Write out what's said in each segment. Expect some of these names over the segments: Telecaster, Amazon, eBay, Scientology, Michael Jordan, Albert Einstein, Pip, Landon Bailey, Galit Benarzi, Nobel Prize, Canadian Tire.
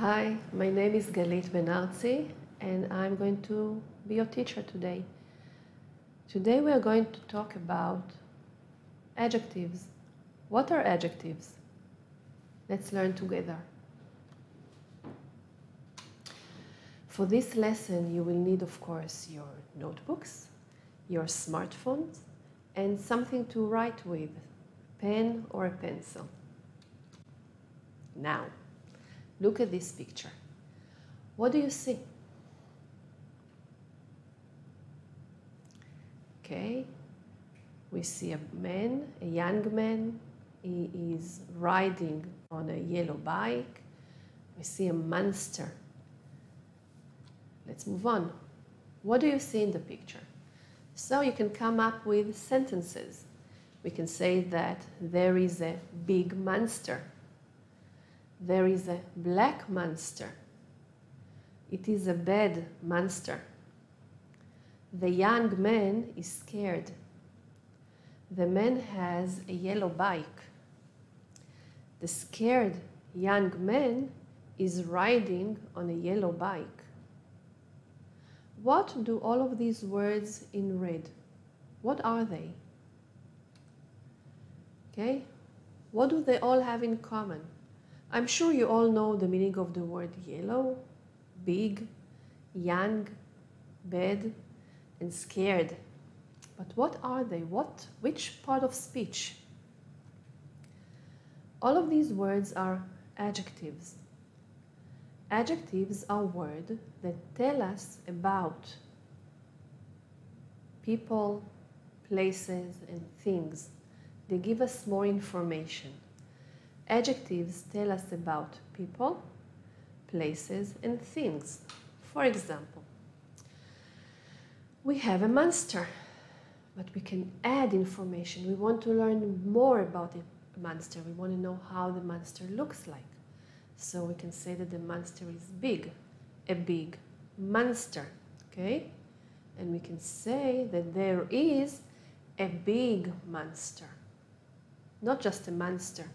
Hi, my name is Galit Benarzi, and I'm going to be your teacher today. Today we are going to talk about adjectives. What are adjectives? Let's learn together. For this lesson, you will need, of course, your notebooks, your smartphones, and something to write with, pen or a pencil. Now, look at this picture. What do you see? Okay, we see a man, a young man. He is riding on a yellow bike. We see a monster. Let's move on. What do you see in the picture? So you can come up with sentences. We can say that there is a big monster. There is a black monster. It is a bad monster. The young man is scared. The man has a yellow bike. The scared young man is riding on a yellow bike. What do all of these words in red? What are they? Okay, what do they all have in common? I'm sure you all know the meaning of the word yellow, big, young, bad, and scared. But what are they? Which part of speech? All of these words are adjectives. Adjectives are words that tell us about people, places, and things. They give us more information. Adjectives tell us about people, places, and things. For example, we have a monster, but we can add information. We want to learn more about the monster. We want to know how the monster looks like. So we can say that the monster is big, a big monster, okay? And we can say that there is a big monster, not just a monster.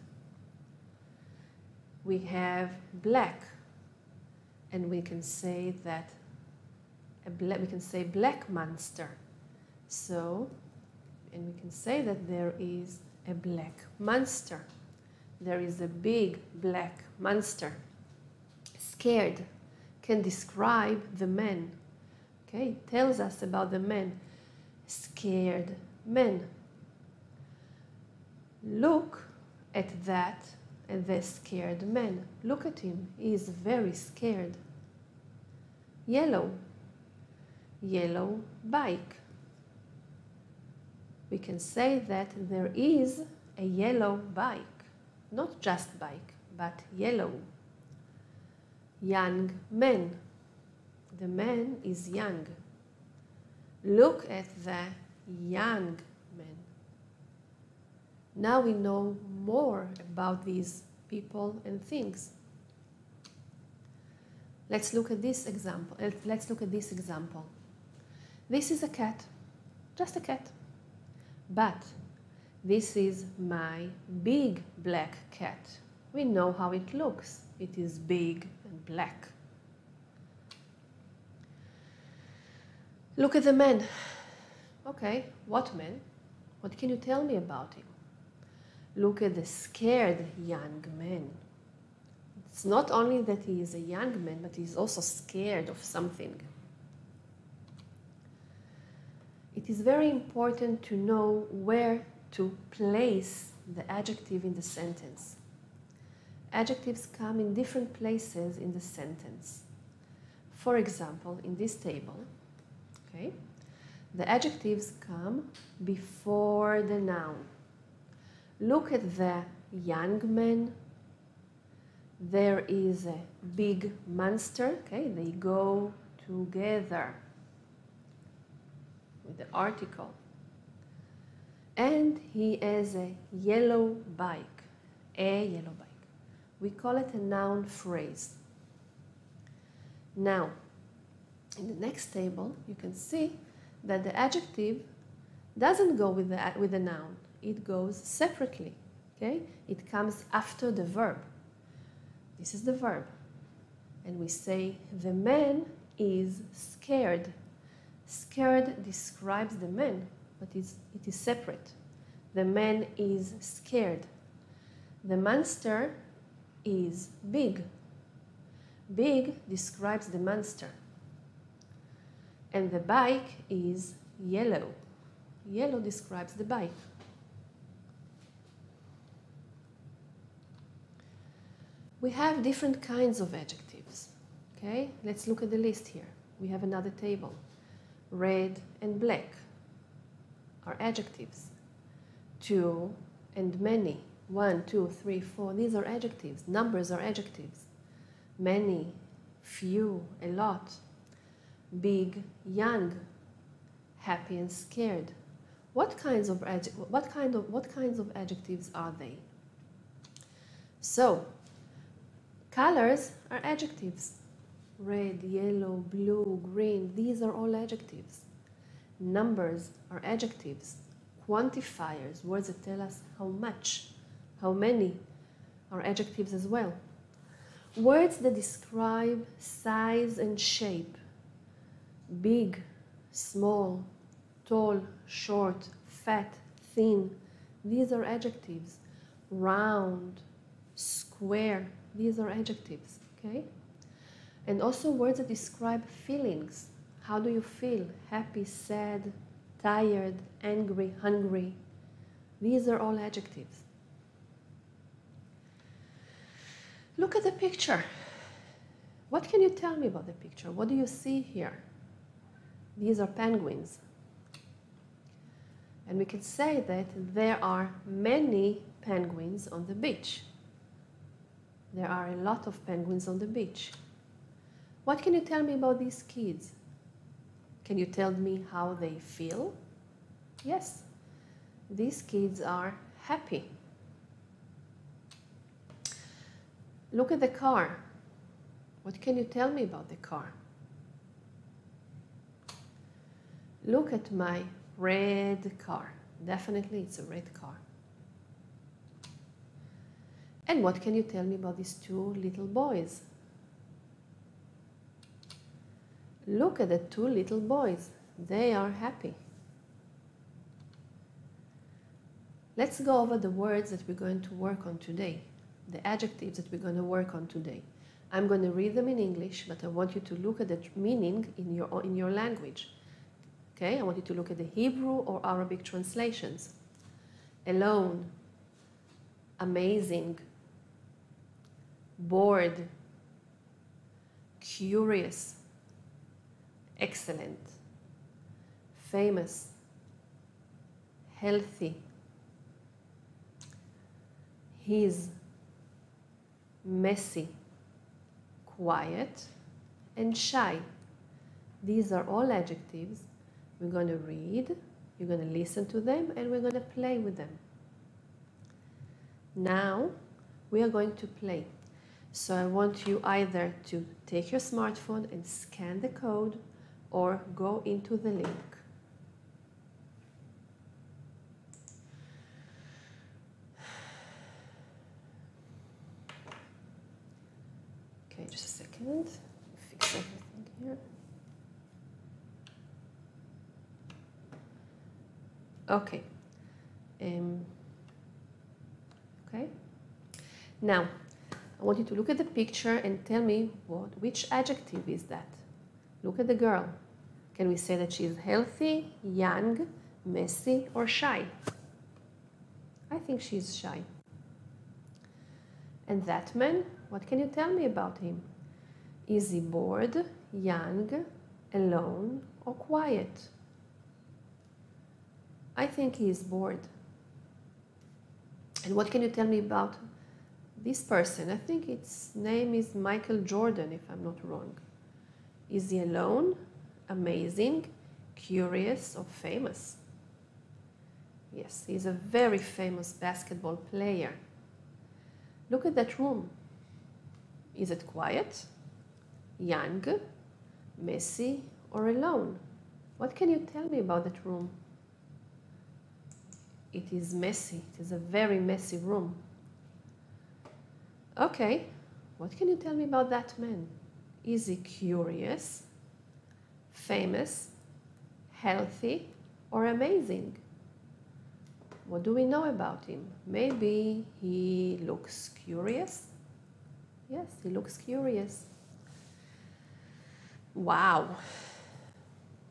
We have black, and we can say that black monster. So, and we can say that there is a black monster. There is a big black monster. Scared can describe the man. Okay, it tells us about the man. Scared man. Look at that. And the scared man. Look at him. He is very scared. Yellow. Yellow bike. We can say that there is a yellow bike. Not just bike, but yellow. Young man. The man is young. Look at the young man. Now we know more about these people and things. Let's look at this example. This is a cat, just a cat. But this is my big black cat. We know how it looks. It is big and black. Look at the man. Okay, what man? What can you tell me about him? Look at the scared young man. It's not only that he is a young man, but he is also scared of something. It is very important to know where to place the adjective in the sentence. Adjectives come in different places in the sentence. For example, in this table, okay, the adjectives come before the noun. Look at the young man. There is a big monster. Okay, they go together with the article. And he has a yellow bike. A yellow bike. We call it a noun phrase. Now, in the next table, you can see that the adjective doesn't go with the noun. It goes separately, okay? It comes after the verb. This is the verb. and we say the man is scared. Scared describes the man, but it is separate. The man is scared. The monster is big. Big describes the monster. And the bike is yellow. Yellow describes the bike. We have different kinds of adjectives. Okay, let's look at the list here. We have another table. Red and black are adjectives. Two and many. 1, 2, 3, 4. These are adjectives. Numbers are adjectives. Many, few, a lot. Big, young, happy and scared. What kinds of adjectives are they? So, colors are adjectives. Red, yellow, blue, green, these are all adjectives. Numbers are adjectives. Quantifiers, words that tell us how much, how many, are adjectives as well. Words that describe size and shape. Big, small, tall, short, fat, thin, these are adjectives. Round, square, these are adjectives, okay? And also words that describe feelings. How do you feel? Happy, sad, tired, angry, hungry. These are all adjectives. Look at the picture. What can you tell me about the picture? What do you see here? These are penguins. And we can say that there are many penguins on the beach. There are a lot of penguins on the beach. What can you tell me about these kids? Can you tell me how they feel? Yes, these kids are happy. Look at the car. What can you tell me about the car? Look at my red car. Definitely it's a red car. And what can you tell me about these two little boys? Look at the two little boys. They are happy. Let's go over the words that we're going to work on today, the adjectives that we're going to work on today. I'm going to read them in English, but I want you to look at the meaning in your language. Okay? I want you to look at the Hebrew or Arabic translations. Alone, amazing, bored, curious, excellent, famous, healthy, his, messy, quiet, and shy. These are all adjectives. We're going to read, you're going to listen to them, and we're going to play with them. Now we are going to play. So I want you either to take your smartphone and scan the code, or go into the link. Okay, just a second. Fix everything here. Okay. Okay. Now, I want you to look at the picture and tell me which adjective is that. Look at the girl. Can we say that she is healthy, young, messy, or shy? I think she is shy. And that man, what can you tell me about him? Is he bored, young, alone, or quiet? I think he is bored. And what can you tell me about this person? I think its name is Michael Jordan, if I'm not wrong. Is he alone, amazing, curious, or famous? Yes, he's a very famous basketball player. Look at that room. Is it quiet, young, messy, or alone? What can you tell me about that room? It is messy. It is a very messy room. Okay, what can you tell me about that man? Is he curious, famous, healthy, or amazing? What do we know about him? Maybe he looks curious. Yes, he looks curious. Wow.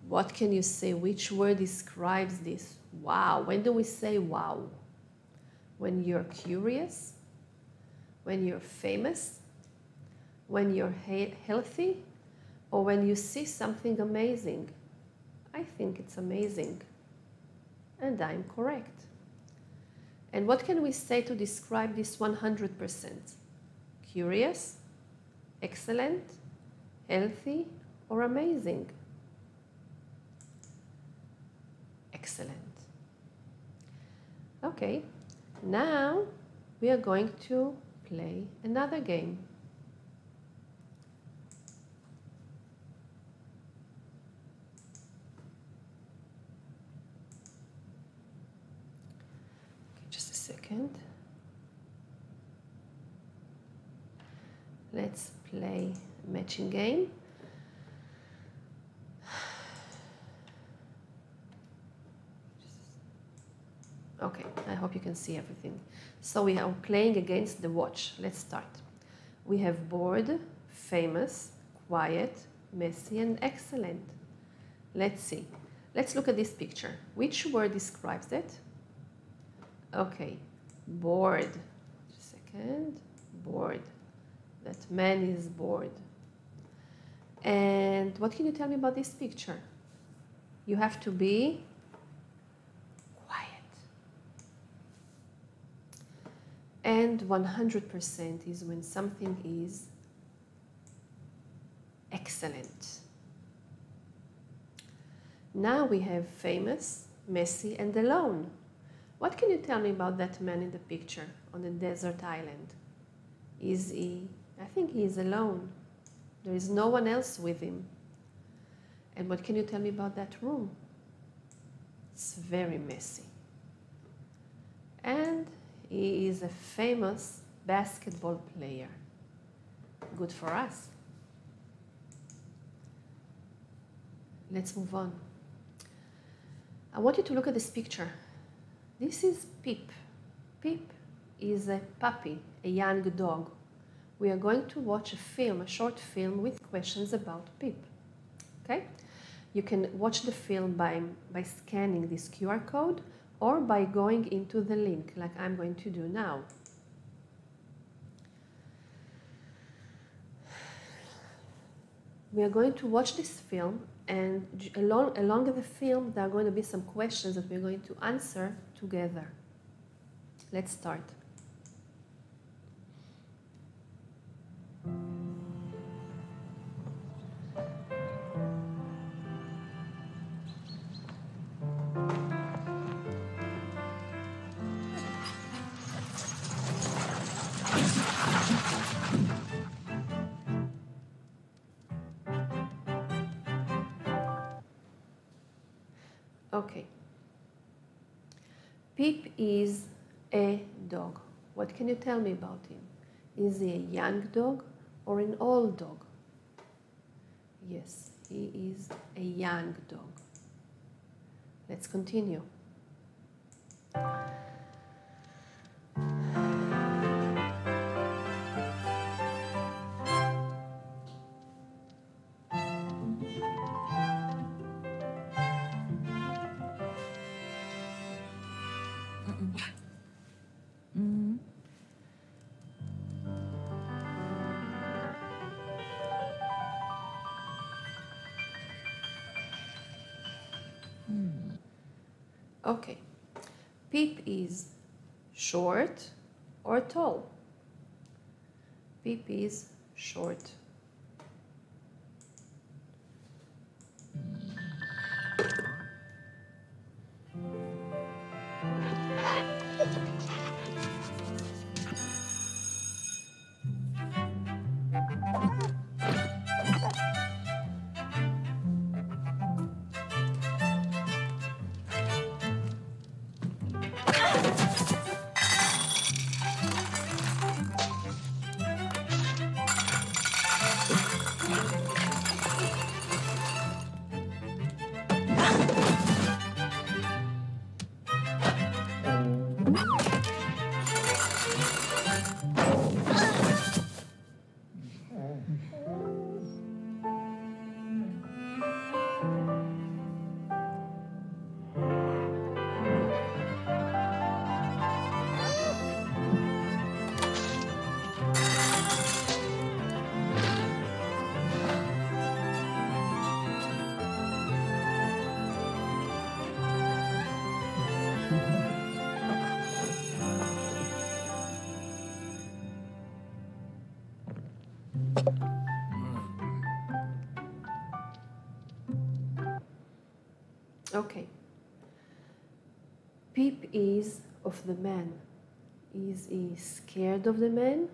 What can you say? Which word describes this? Wow. When do we say wow? When you're curious? When you're famous? When you're healthy? Or when you see something amazing? I think it's amazing. And I'm correct. And what can we say to describe this 100%? Curious, excellent, healthy, or amazing? Excellent. Okay, now we are going to play another game. Okay, just a second. Let's play a matching game. Okay, I hope you can see everything. So we are playing against the watch. Let's start. We have bored, famous, quiet, messy, and excellent. Let's see. Let's look at this picture. Which word describes it? Okay, bored. Just a second. Bored. That man is bored. And what can you tell me about this picture? You have to be quiet. And 100% is when something is excellent. Now we have famous, messy, and alone. What can you tell me about that man in the picture on the desert island? Is he? I think he is alone. There is no one else with him. And what can you tell me about that room? It's very messy. And he is a famous basketball player. Good for us. Let's move on. I want you to look at this picture. This is Pip. Pip is a puppy, a young dog. We are going to watch a film, a short film with questions about Pip. Okay? You can watch the film by scanning this QR code or by going into the link like I'm going to do now. We are going to watch this film, and along the film there are going to be some questions that we're going to answer together. Let's start. Okay, Pip is a dog. What can you tell me about him? Is he a young dog or an old dog? Yes, he is a young dog. Let's continue. Okay, Pip is short or tall? Pip is short. Okay. Pip is of the man. Is he scared of the man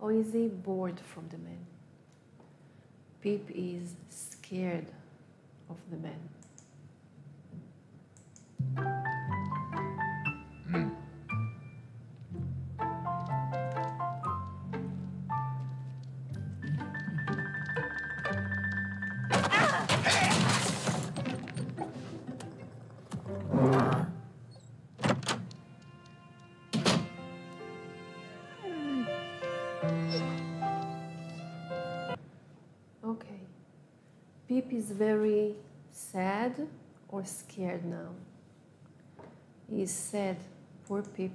or is he bored from the man? Pip is scared of the man. Okay, Pip is very sad or scared now? He is sad, poor Pip.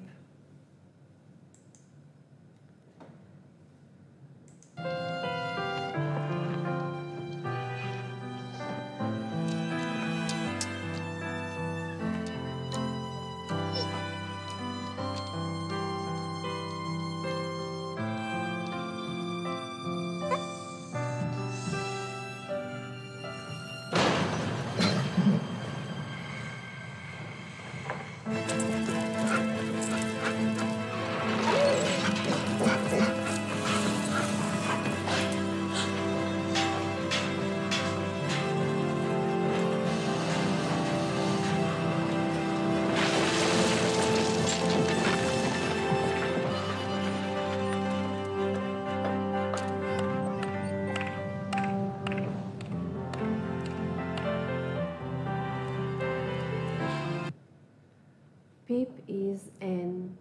Pip is an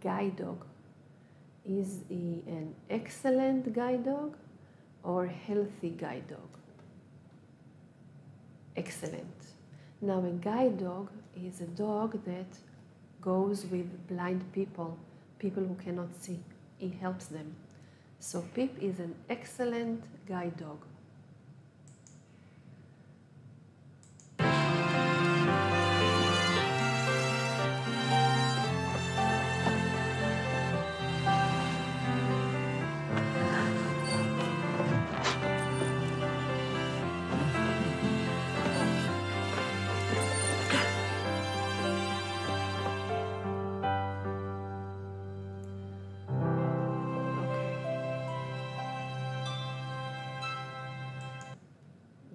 guide dog. Is he an excellent guide dog or healthy guide dog? Excellent. Now a guide dog is a dog that goes with blind people, people who cannot see. He helps them. So Pip is an excellent guide dog.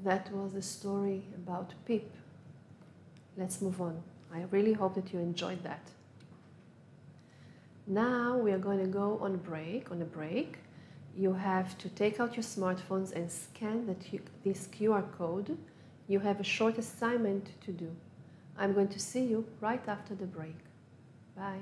That was the story about Pip. Let's move on. I really hope that you enjoyed that. Now we are going to go on break. On a break, you have to take out your smartphones and scan this QR code. You have a short assignment to do. I'm going to see you right after the break. Bye.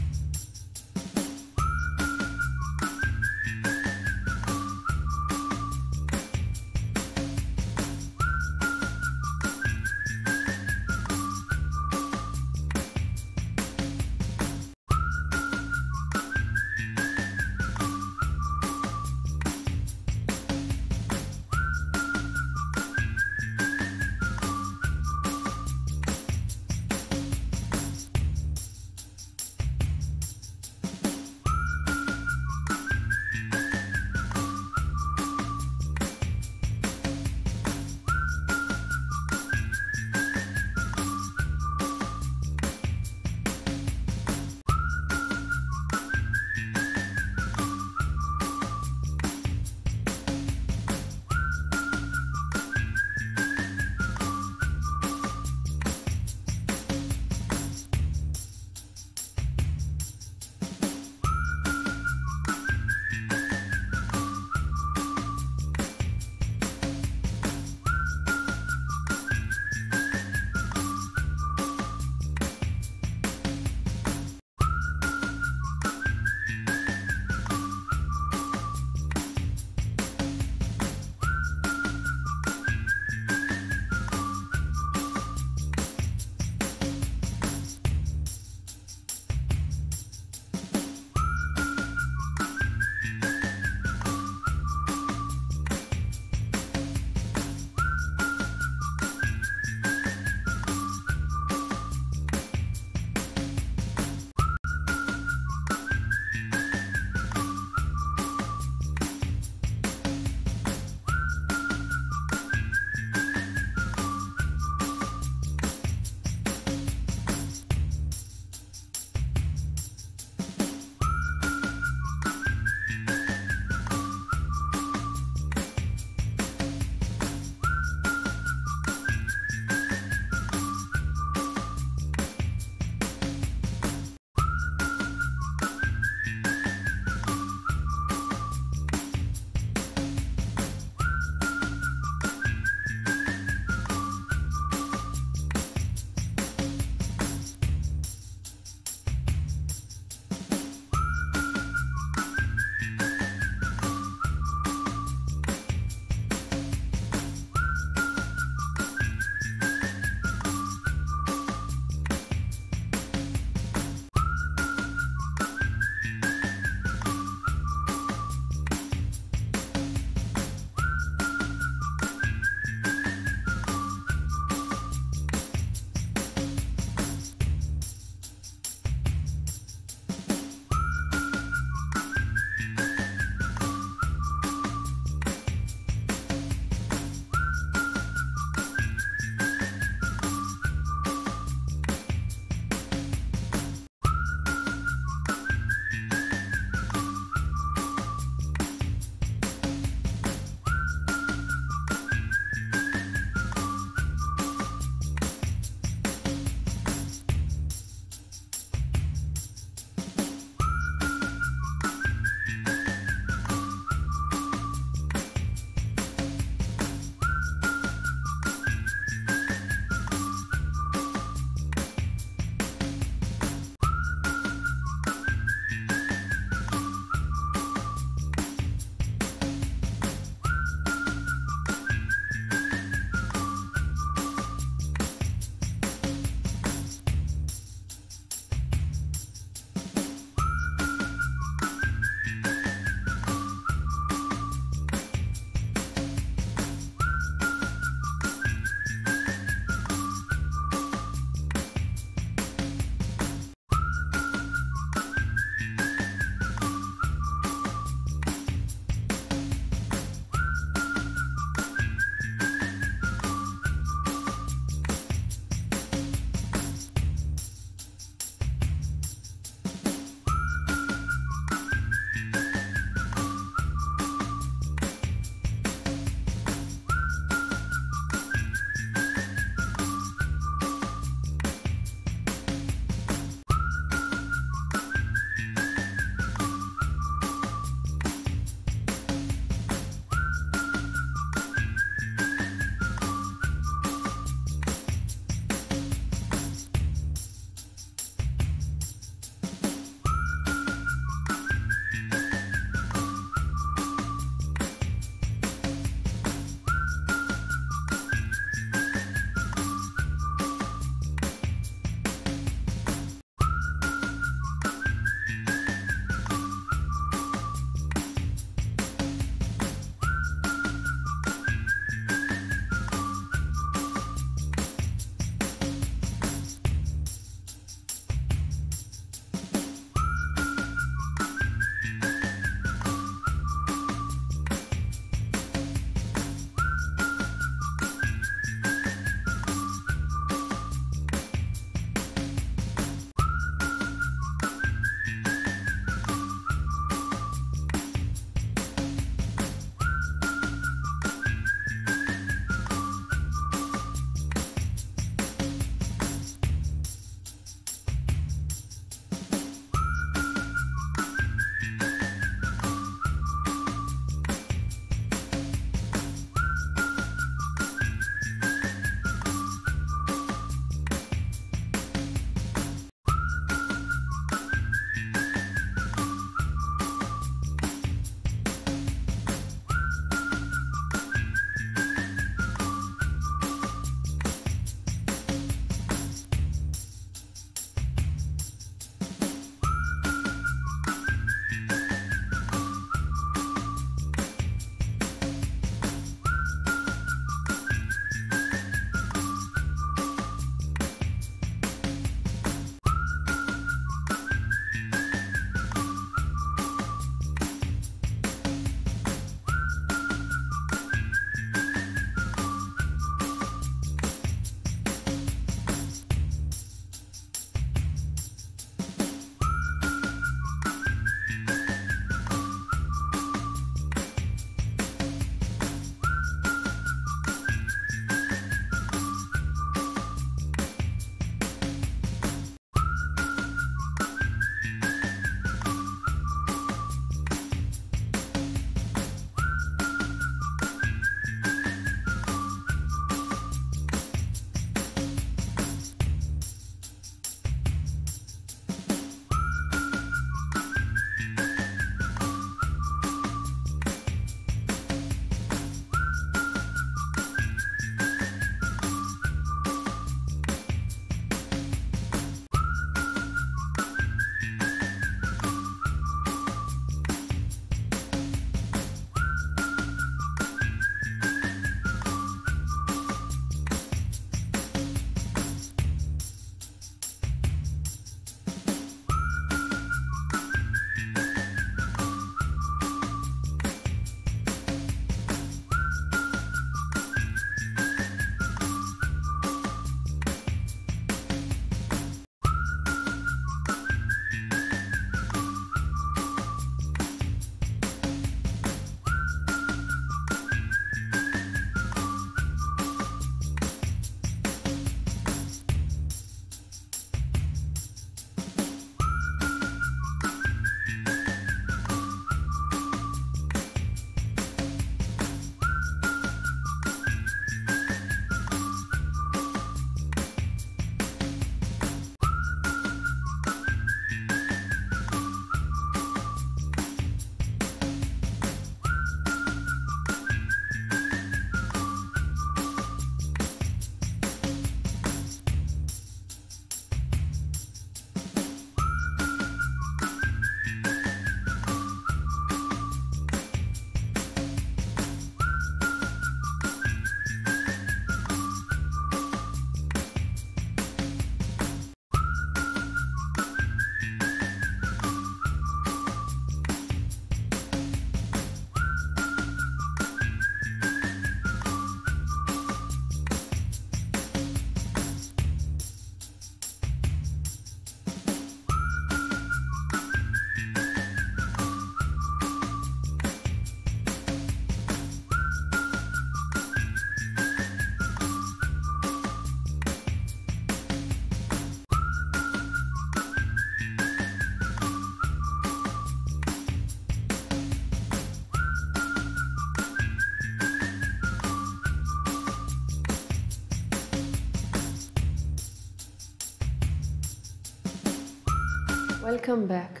Welcome back.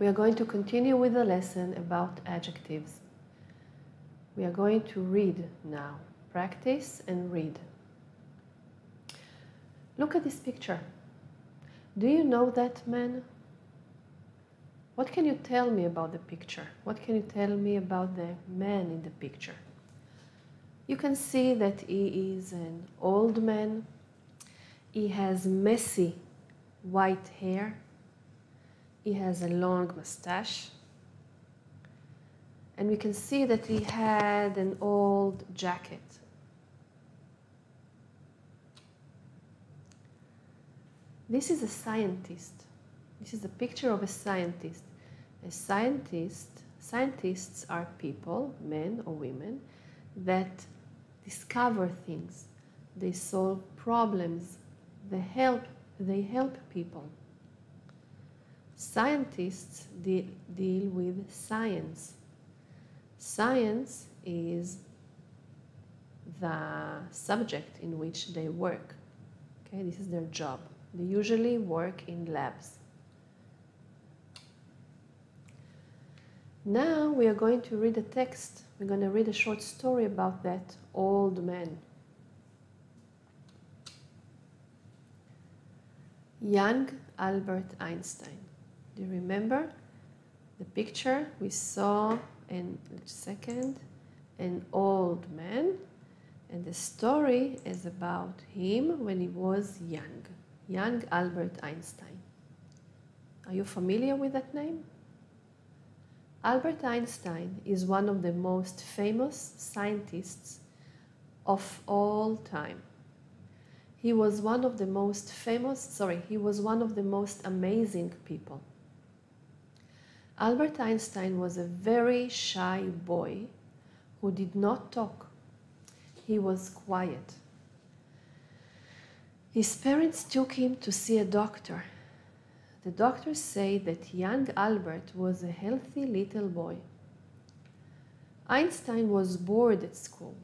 We are going to continue with the lesson about adjectives. We are going to read now. Practice and read. Look at this picture. Do you know that man? What can you tell me about the picture? What can you tell me about the man in the picture? You can see that he is an old man. He has messy white hair. He has a long mustache. And we can see that he had an old jacket. This is a scientist. This is a picture of a scientist. Scientists are people, men or women, that discover things. They solve problems. They help people. Scientists deal with science. Science is the subject in which they work. Okay, this is their job. They usually work in labs. Now we are going to read a text. We're going to read a short story about that old man. Young Albert Einstein. Do you remember the picture? We saw an old man, and the story is about him when he was young. Young Albert Einstein. Are you familiar with that name? Albert Einstein is one of the most famous scientists of all time. He was one of the most amazing people. Albert Einstein was a very shy boy who did not talk. He was quiet. His parents took him to see a doctor. The doctor said that young Albert was a healthy little boy. Einstein was bored at school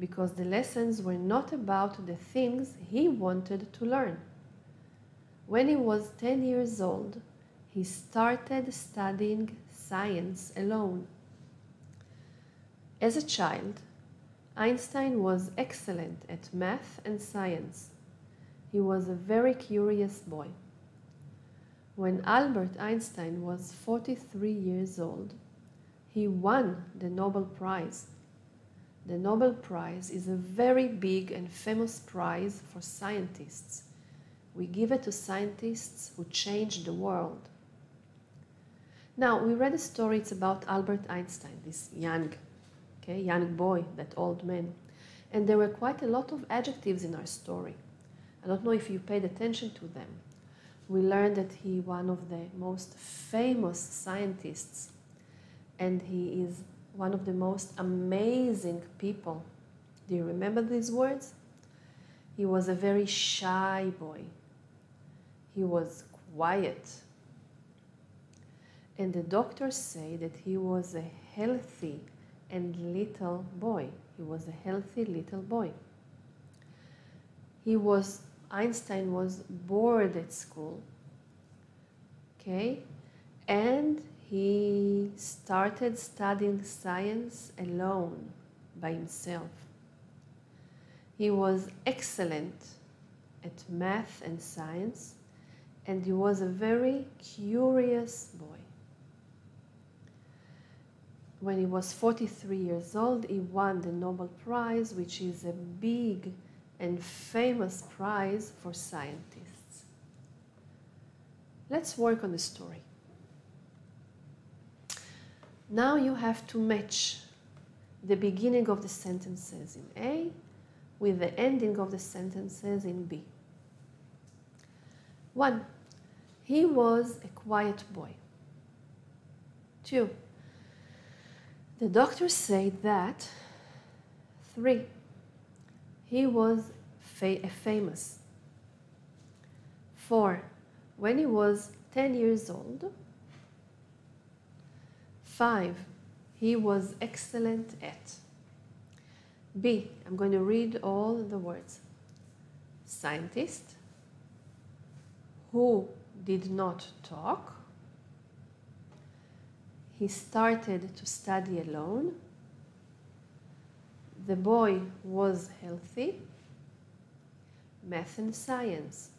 because the lessons were not about the things he wanted to learn. When he was 10 years old, he started studying science alone. As a child, Einstein was excellent at math and science. He was a very curious boy. When Albert Einstein was 43 years old, he won the Nobel Prize. The Nobel Prize is a very big and famous prize for scientists. We give it to scientists who change the world. Now, we read a story. It's about Albert Einstein, this young boy, that old man. And there were quite a lot of adjectives in our story. I don't know if you paid attention to them. We learned that he is one of the most famous scientists, and he is one of the most amazing people. Do you remember these words? He was a very shy boy. He was quiet. And the doctor said that he was a healthy little boy. He was a healthy little boy. Einstein was bored at school, okay? And he started studying science alone, by himself. He was excellent at math and science, and he was a very curious boy. When he was 43 years old, he won the Nobel Prize, which is a big and famous prize for scientists. Let's work on the story. Now you have to match the beginning of the sentences in A with the ending of the sentences in B. 1. He was a quiet boy. 2. The doctor said that. 3. He was famous. 4. When he was 10 years old. 5. He was excellent at. B. I'm going to read all the words. Scientist. Who did not talk. He started to study alone. The boy was healthy. Math and science.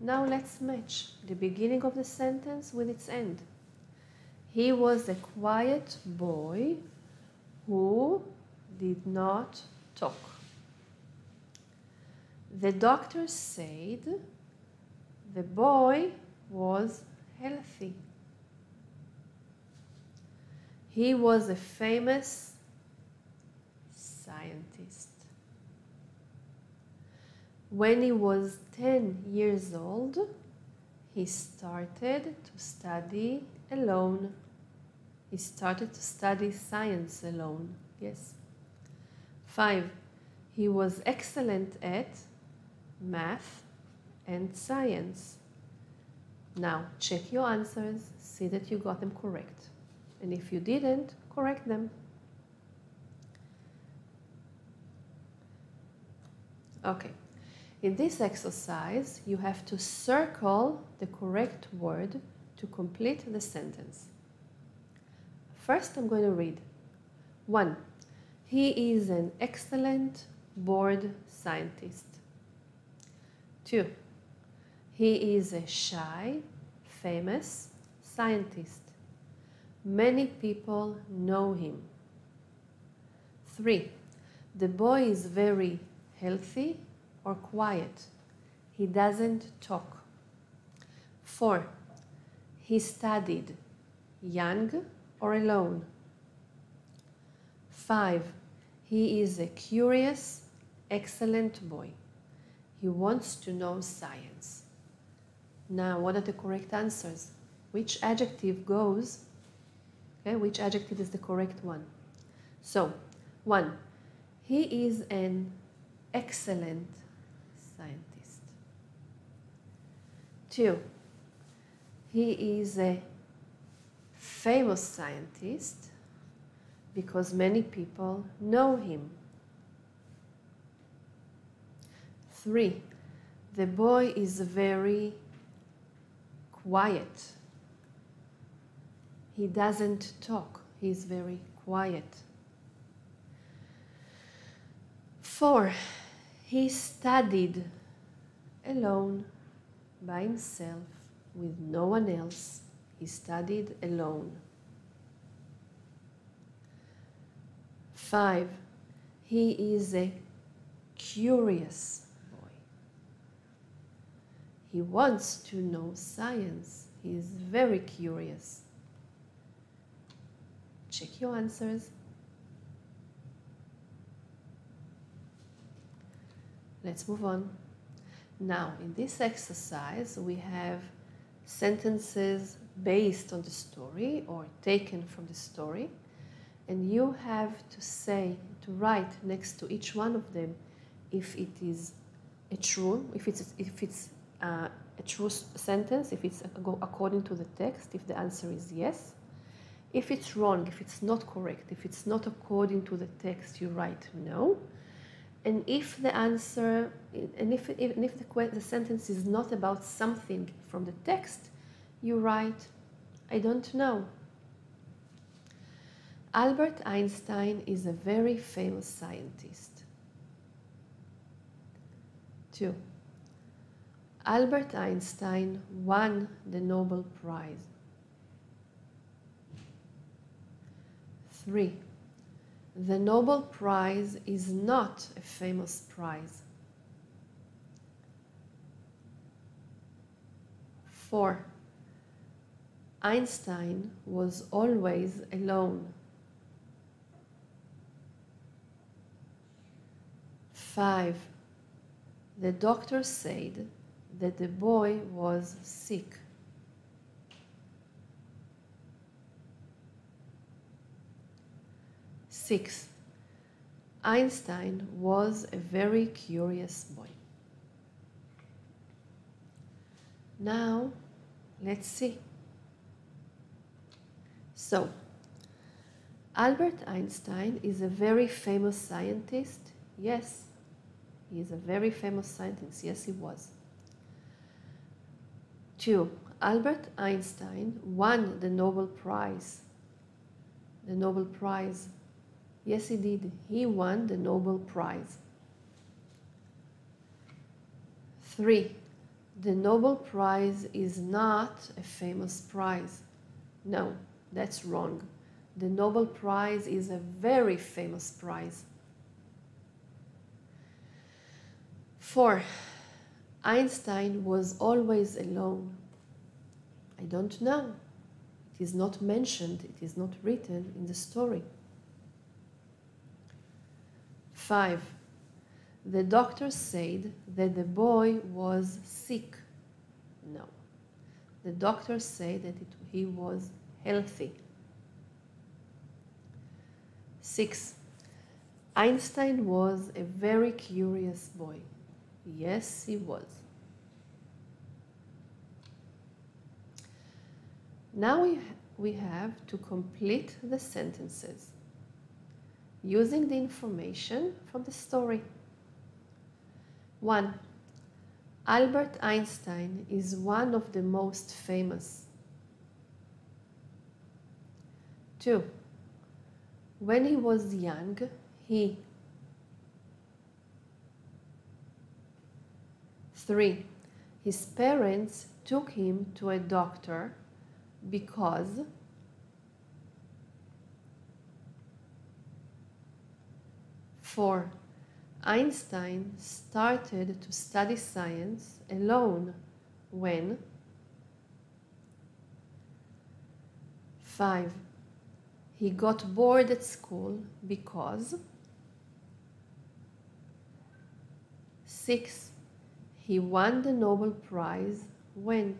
Now let's match the beginning of the sentence with its end. He was a quiet boy who did not talk. The doctor said the boy was healthy. He was a famous scientist. When he was 10 years old, he started to study alone. He started to study science alone. Yes. 5. He was excellent at math and science. Now, check your answers, see that you got them correct. And if you didn't, correct them. Okay. In this exercise, you have to circle the correct word to complete the sentence. First, I'm going to read. 1. He is an excellent bored scientist. 2. He is a shy, famous scientist. Many people know him. 3. The boy is very healthy or quiet. He doesn't talk. 4. He studied young or alone. 5. He is a curious, excellent boy. He wants to know science. Now, what are the correct answers? Which adjective goes? Okay, which adjective is the correct one? So, 1. He is an excellent scientist. 2. He is a famous scientist, because many people know him. 3. The boy is very quiet. He doesn't talk. He is very quiet. 4. He studied alone, by himself, with no one else. He studied alone. 5. He is a curious boy. He wants to know science. He is very curious. Check your answers. Let's move on. Now, in this exercise, we have sentences based on the story or taken from the story. And you have to say, to write next to each one of them, if it is a true, if it's a true sentence, if it's according to the text, if the answer is yes. If it's wrong, if it's not correct, if it's not according to the text, you write no. And if the answer, and if the sentence is not about something from the text, you write, I don't know. Albert Einstein is a very famous scientist. 2. Albert Einstein won the Nobel Prize. 3. The Nobel Prize is not a famous prize. 4. Einstein was always alone. 5. The doctor said that the boy was sick. 6. Einstein was a very curious boy. Now, let's see. So, Albert Einstein is a very famous scientist. Yes. He is a very famous scientist. Yes, he was. 2. Albert Einstein won the Nobel Prize. The Nobel Prize. Yes, he did. He won the Nobel Prize. 3. The Nobel Prize is not a famous prize. No, that's wrong. The Nobel Prize is a very famous prize. 4. Einstein was always alone. I don't know. It is not mentioned, it is not written in the story. 5. The doctor said that the boy was sick. No. The doctor said that he was healthy. 6. Einstein was a very curious boy. Yes, he was. Now we have to complete the sentences using the information from the story. 1. Albert Einstein is one of the most famous. 2. When he was young, he. 3. His parents took him to a doctor because. 4. Einstein started to study science alone when. 5. He got bored at school because. 6. He won the Nobel Prize when.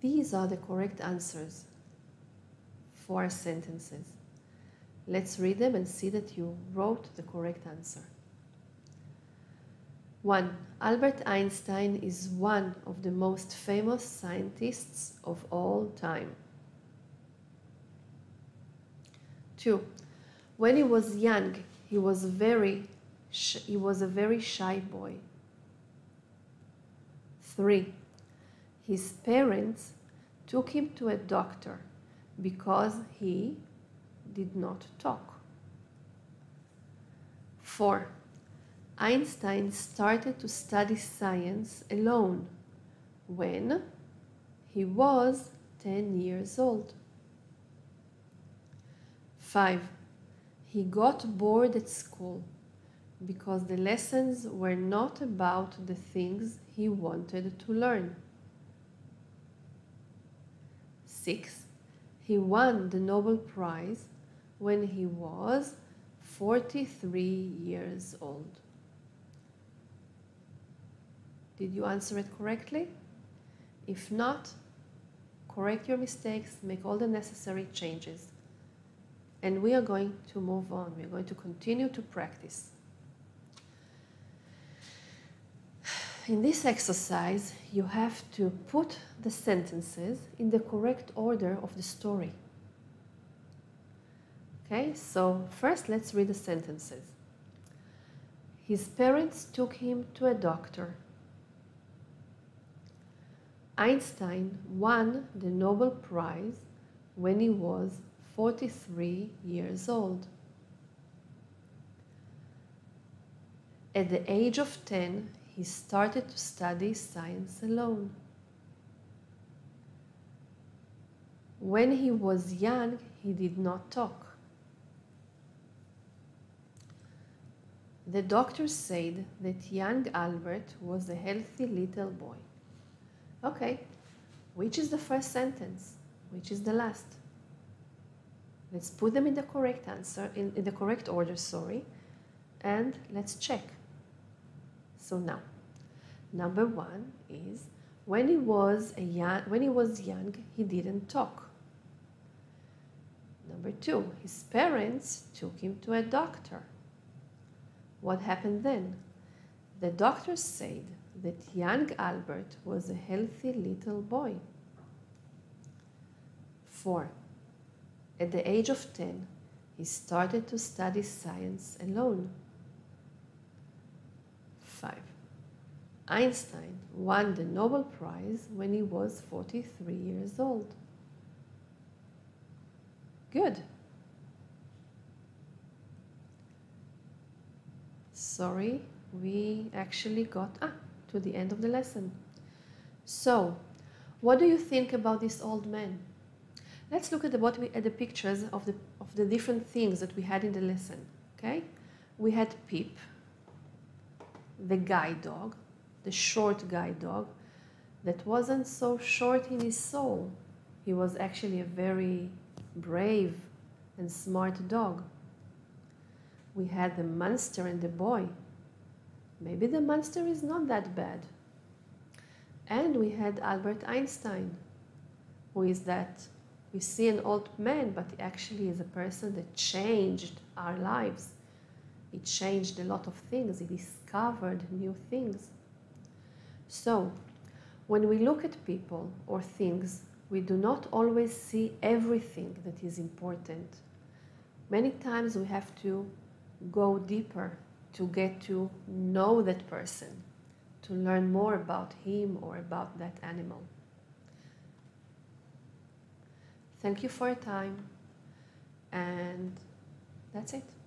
These are the correct answers for sentences. Let's read them and see that you wrote the correct answer. 1. Albert Einstein is one of the most famous scientists of all time. 2. When he was young, he was a very shy boy. 3. His parents took him to a doctor because he did not talk. 4. Einstein started to study science alone when he was 10 years old. 5. He got bored at school because the lessons were not about the things he wanted to learn. 6. He won the Nobel Prize when he was 43 years old. Did you answer it correctly? If not, correct your mistakes, make all the necessary changes. And we are going to move on. We are going to continue to practice. In this exercise, you have to put the sentences in the correct order of the story. Okay, so first let's read the sentences. His parents took him to a doctor. Einstein won the Nobel Prize when he was 43 years old. At the age of 10, he started to study science alone. When he was young, he did not talk. The doctor said that young Albert was a healthy little boy. Okay, which is the first sentence? Which is the last? Let's put them in the correct answer, in the correct order, sorry, and let's check. So now, number 1 is when he was young, he didn't talk. Number 2, his parents took him to a doctor. What happened then? The doctor said that young Albert was a healthy little boy. 4. At the age of 10, he started to study science alone. 5. Einstein won the Nobel Prize when he was 43 years old. Good. Sorry, we actually got to the end of the lesson. So, what do you think about this old man? Let's look at the pictures of the different things that we had in the lesson. Okay, we had Pip, the guide dog, the short guide dog that wasn't so short in his soul. He was actually a very brave and smart dog. We had the monster and the boy. Maybe the monster is not that bad. And we had Albert Einstein, who is that we see an old man, but he actually is a person that changed our lives. He changed a lot of things. He discovered new things. So, when we look at people or things, we do not always see everything that is important. Many times we have to go deeper to get to know that person, to learn more about him or about that animal. Thank you for your time, and that's it.